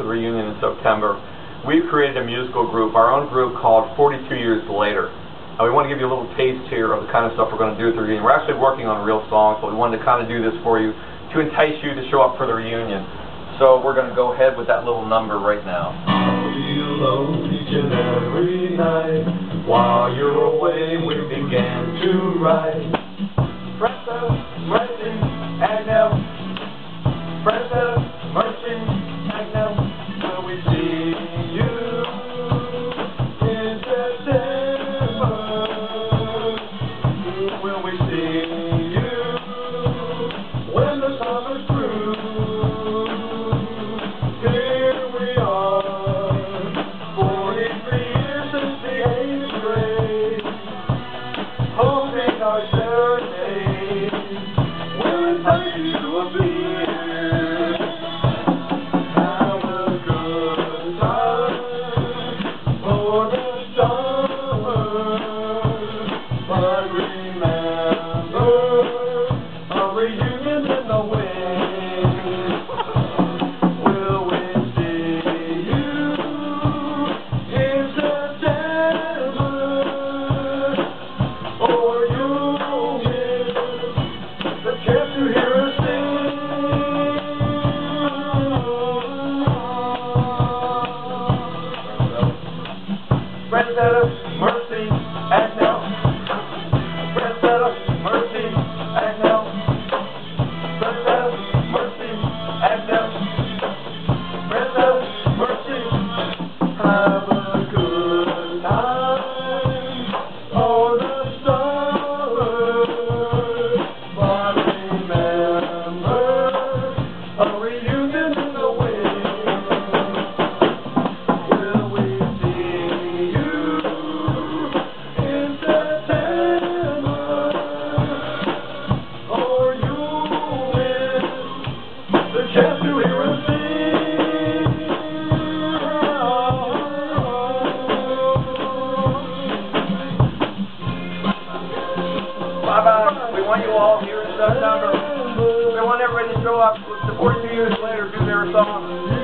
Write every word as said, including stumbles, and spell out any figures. to the reunion in September, we've created a musical group, our own group called forty-two years later. Uh, we want to give you a little taste here of the kind of stuff we're going to do at the reunion. We're actually working on real songs, but we wanted to kind of do this for you to entice you to show up for the reunion. So we're going to go ahead with that little number right now. I'll be alone each and every night. While you're away, we began to write. Presto, mercy, agnel. Presto, mercy, agnel. Till we see you in September. Will we see you when the summer's through? Mercy and help. Prestata, mercy and help. Prestata, mercy and help. Prestata, mercy. Have a good time on the summer, but remember a reunion in the wind. Will we see you? We want you all here in September. We want everybody to show up. forty-two years later, do their song.